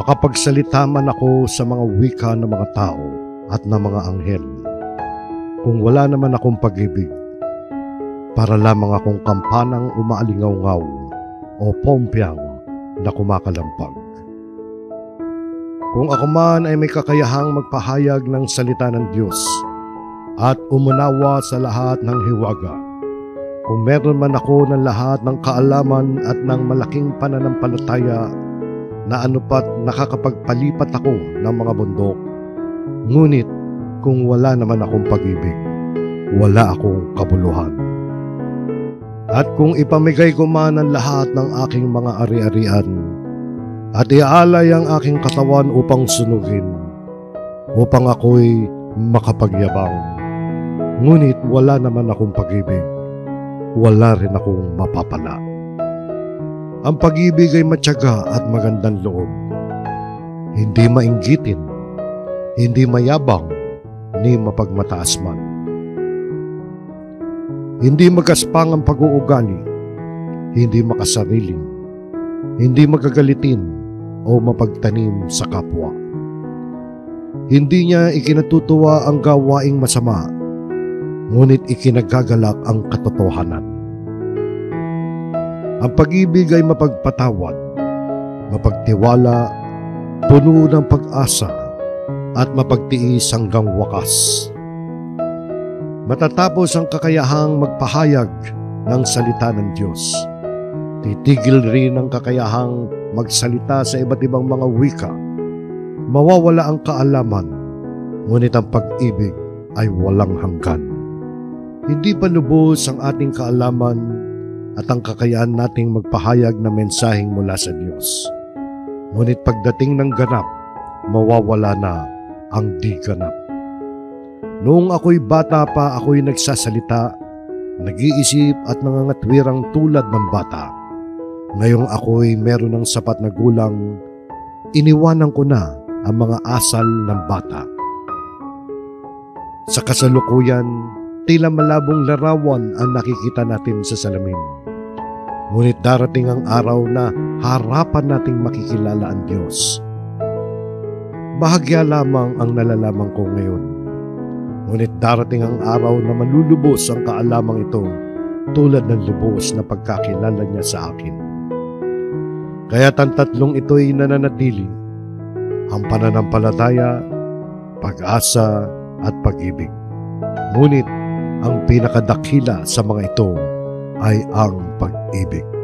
Makapagsalita man ako sa mga wika ng mga tao at ng mga anghel, kung wala naman akong pag-ibig, para lamang akong kampanang umaalingaw-ngaw o pompyang na kumakalampag. Kung ako man ay may kakayahang magpahayag ng salita ng Diyos at umunawa sa lahat ng hiwaga, kung meron man ako ng lahat ng kaalaman at ng malaking pananampalataya na anupat nakakapagpalipat ako ng mga bundok, ngunit kung wala naman akong pag-ibig, wala akong kabuluhan. At kung ipamigay ko man ang lahat ng aking mga ari-arian at iaalay ang aking katawan upang sunugin, upang ako'y makapagyabang, ngunit wala naman akong pag-ibig, wala rin akong mapapala. Ang pag-ibig ay matyaga at magandang loob. Hindi mainggitin, hindi mayabang, ni mapagmataas man. Hindi magaspang ang pag-uugali, hindi makasarili, hindi magagalitin o mapagtanim sa kapwa. Hindi niya ikinatutuwa ang gawaing masama, ngunit ikinagagalak ang katotohanan. Ang pag-ibig ay mapagpatawad, mapagtiwala, puno ng pag-asa, at mapagtiis hanggang wakas. Matatapos ang kakayahang magpahayag ng salita ng Diyos. Titigil rin ang kakayahang magsalita sa iba't ibang mga wika. Mawawala ang kaalaman, ngunit ang pag-ibig ay walang hanggan. Hindi pa lubos ang ating kaalaman at ang kakayaan nating magpahayag na mensaheng mula sa Diyos. Ngunit pagdating ng ganap, mawawala na ang di ganap. Noong ako'y bata pa, ako'y nagsasalita, nag-iisip at nangangatwirang tulad ng bata. Ngayong ako'y meron ng sapat na gulang, iniwanan ko na ang mga asal ng bata. Sa kasalukuyan, tila malabong larawan ang nakikita natin sa salamin. Ngunit darating ang araw na harapan nating makikilala ang Diyos. Bahagya lamang ang nalalaman ko ngayon. Ngunit darating ang araw na malulubos ang kaalamang ito tulad ng lubos na pagkakilala niya sa akin. Kaya't ang tatlong ito'y nananatili: ang pananampalataya, pag-asa at pag-ibig. Ngunit ang pinakadakila sa mga ito ay ang pag-ibig.